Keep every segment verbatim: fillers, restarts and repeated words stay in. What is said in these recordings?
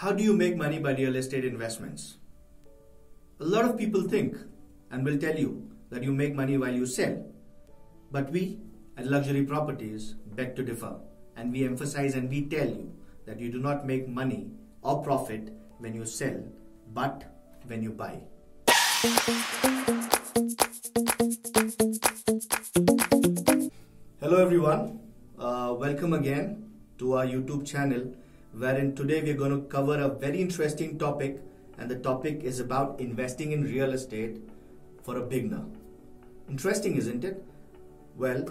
How do you make money by real estate investments? A lot of people think and will tell you that you make money while you sell. But we at Luxury Properties beg to differ, and we emphasize and we tell you that you do not make money or profit when you sell, but when you buy. Hello everyone, uh, welcome again to our YouTube channel, wherein today we are going to cover a very interesting topic, and the topic is about investing in real estate for a beginner. Interesting, isn't it? Well,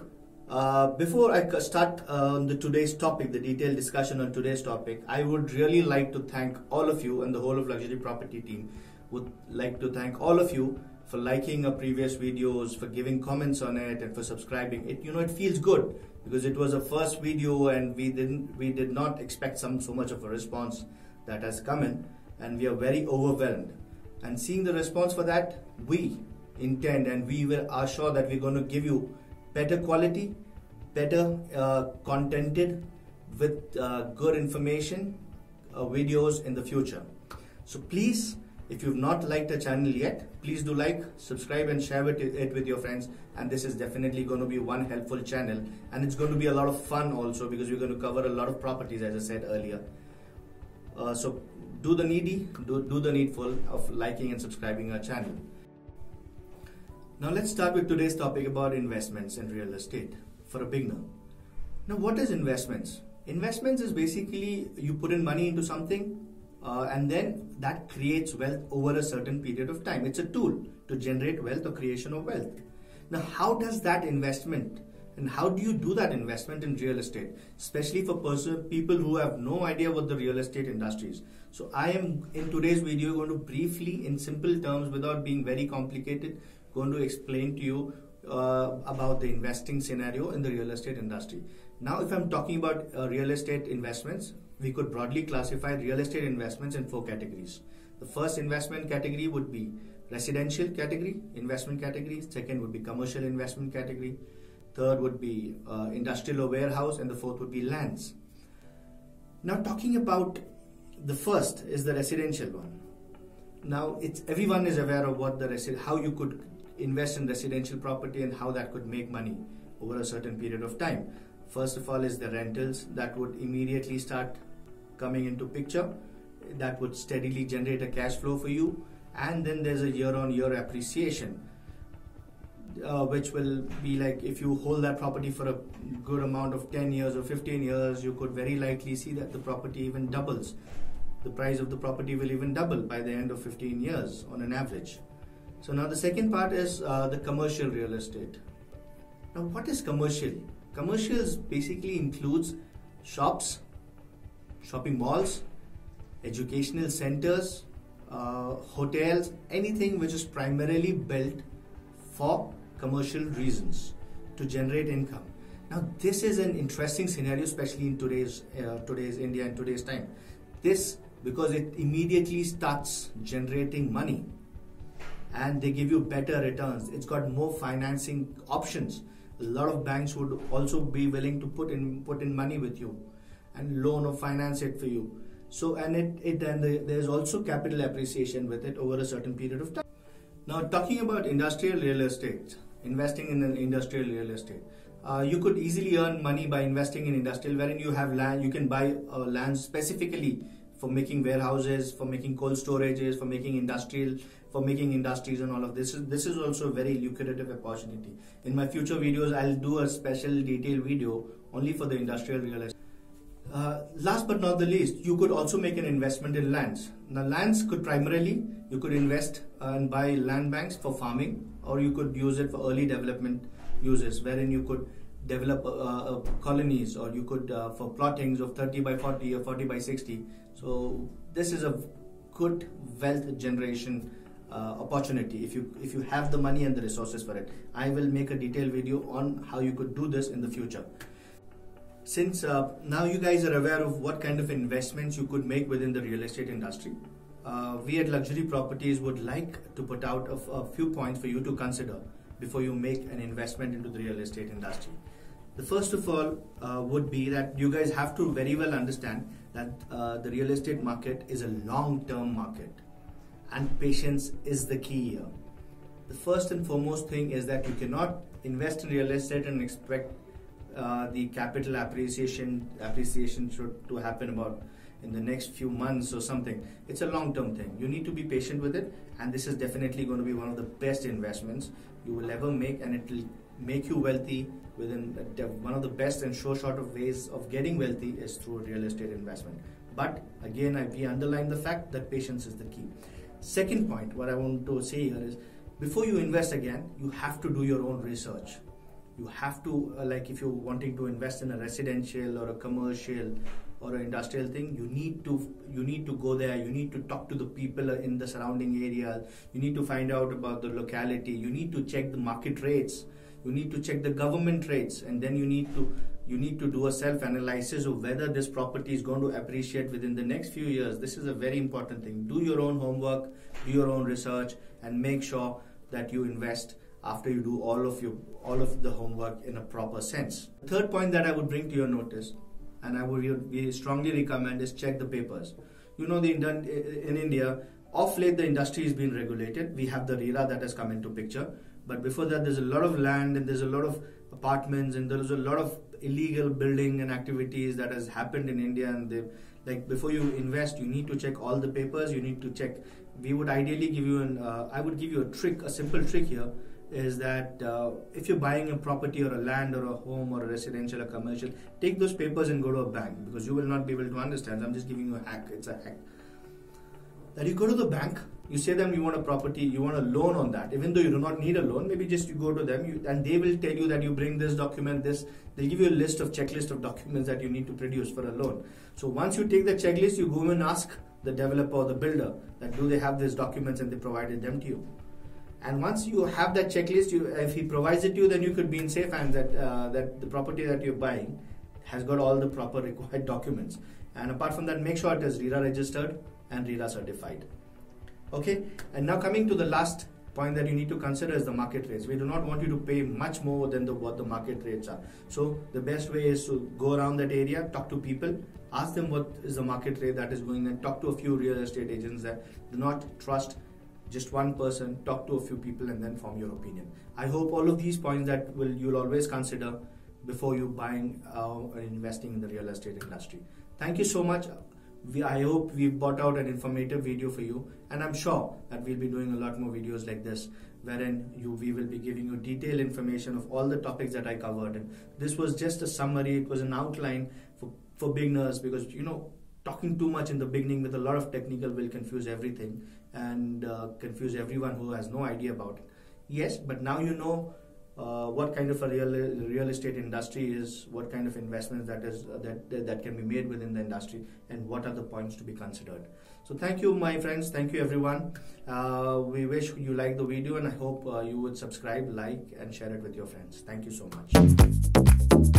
uh, before I start on uh, the today's topic, the detailed discussion on today's topic, I would really like to thank all of you, and the whole of Luxury Property team would like to thank all of you for liking our previous videos, for giving comments on it, and for subscribing. It, you know, it feels good because it was a first video, and we didn't, we did not expect some so much of a response that has come in, and we are very overwhelmed. And seeing the response for that, we intend and we will are sure that we're going to give you better quality, better uh, contented, with uh, good information uh, videos in the future. So please, if you've not liked the channel yet, please do like, subscribe, and share it, it with your friends. And this is definitely going to be one helpful channel, and it's going to be a lot of fun also, because we're going to cover a lot of properties, as I said earlier. Uh, so do the needy, do, do the needful of liking and subscribing our channel. Now let's start with today's topic about investments in real estate for a beginner. Now what is investments? Investments is basically you put in money into something, Uh, and then that creates wealth over a certain period of time. It's a tool to generate wealth or creation of wealth. Now, how does that investment, and how do you do that investment in real estate, especially for person, people who have no idea what the real estate industry is? So I am, in today's video, going to briefly, in simple terms, without being very complicated, going to explain to you uh, about the investing scenario in the real estate industry. Now, if I'm talking about uh, real estate investments, we could broadly classify real estate investments in four categories. The first investment category would be residential category, investment category. Second would be commercial investment category. Third would be uh, industrial or warehouse, and the fourth would be lands. Now talking about the first is the residential one. Now it's, everyone is aware of what the how you could invest in residential property and how that could make money over a certain period of time. First of all is the rentals that would immediately start coming into picture, that would steadily generate a cash flow for you, and then there's a year-on-year appreciation, uh, which will be like, if you hold that property for a good amount of ten years or fifteen years, you could very likely see that the property even doubles. The price of the property will even double by the end of fifteen years on an average. So now the second part is uh, the commercial real estate. Now what is commercial? Commercials basically includes shops, shopping malls, educational centers, uh, hotels, anything which is primarily built for commercial reasons to generate income. Now this is an interesting scenario, especially in today's uh, today's India and today's time. This because it immediately starts generating money, and they give you better returns. It's got more financing options. A lot of banks would also be willing to put in put in money with you and loan or finance it for you. So and it, it and the, there's also capital appreciation with it over a certain period of time. Now talking about industrial real estate, investing in an industrial real estate, uh, you could easily earn money by investing in industrial, wherein you have land, you can buy uh, land specifically for making warehouses, for making cold storages, for making industrial, for making industries and all of this. This is also a very lucrative opportunity. In my future videos, I'll do a special detailed video only for the industrial real estate. Uh, last but not the least, you could also make an investment in lands. Now lands could primarily, you could invest and buy land banks for farming, or you could use it for early development uses, wherein you could develop uh, uh, colonies, or you could uh, for plottings of thirty by forty or forty by sixty. So this is a good wealth generation Uh, opportunity if you if you have the money and the resources for it. I will make a detailed video on how you could do this in the future. Since uh, now you guys are aware of what kind of investments you could make within the real estate industry, uh, we at Luxury Properties would like to put out a, a few points for you to consider before you make an investment into the real estate industry. The first of all uh, would be that you guys have to very well understand that uh, the real estate market is a long-term market and patience is the key here. The first and foremost thing is that you cannot invest in real estate and expect uh, the capital appreciation appreciation should to happen about in the next few months or something. It's a long-term thing. You need to be patient with it, and this is definitely going to be one of the best investments you will ever make, and it will make you wealthy within one of the best and sure short of ways of getting wealthy is through a real estate investment. But again, I we underline the fact that patience is the key. Second point, what I want to say here is, before you invest again, you have to do your own research. You have to, uh, like if you're wanting to invest in a residential or a commercial or an industrial thing, you need to you need to go there, you need to talk to the people in the surrounding area, you need to find out about the locality, you need to check the market rates, you need to check the government rates, and then you need to you need to do a self-analysis of whether this property is going to appreciate within the next few years. This is a very important thing. Do your own homework, do your own research, and make sure that you invest after you do all of your all of the homework in a proper sense. The third point that I would bring to your notice, and I would we strongly recommend, is check the papers. You know, the in India, off late the industry is being regulated. We have the RERA that has come into picture. But before that, there's a lot of land and there's a lot of apartments and there's a lot of illegal building and activities that has happened in India. And they, like before you invest, you need to check all the papers. You need to check. We would ideally give you an. Uh, I would give you a trick, a simple trick here, is that uh, if you're buying a property or a land or a home or a residential or commercial, take those papers and go to a bank, because you will not be able to understand. I'm just giving you a hack. It's a hack. That you go to the bank, you say them you want a property, you want a loan on that, even though you do not need a loan. Maybe just you go to them, you, and they will tell you that you bring this document, this. They'll give you a list of checklist of documents that you need to produce for a loan. So once you take the checklist, you go and ask the developer or the builder that do they have these documents, and they provided them to you. And once you have that checklist, you, if he provides it to you, then you could be in safe hands that uh, that the property that you're buying has got all the proper required documents. And apart from that, make sure it is RERA registered and RERA certified. Okay, and now coming to the last point that you need to consider is the market rates. We do not want you to pay much more than the, what the market rates are. So the best way is to go around that area, talk to people, ask them what is the market rate that is going, and talk to a few real estate agents that do not trust just one person. Talk to a few people and then form your opinion. I hope all of these points that will you'll always consider before you buying uh, or investing in the real estate industry. Thank you so much. We, I hope we've brought out an informative video for you, and I'm sure that we'll be doing a lot more videos like this, wherein you, we will be giving you detailed information of all the topics that I covered. And this was just a summary. It was an outline for, for beginners, because you know, talking too much in the beginning with a lot of technical will confuse everything and uh, confuse everyone who has no idea about it. Yes, but now you know uh, what kind of a real real estate industry is, what kind of investments that is uh, that that can be made within the industry, and what are the points to be considered. So thank you, my friends. Thank you, everyone. Uh, we wish you like the video, and I hope uh, you would subscribe, like, and share it with your friends. Thank you so much.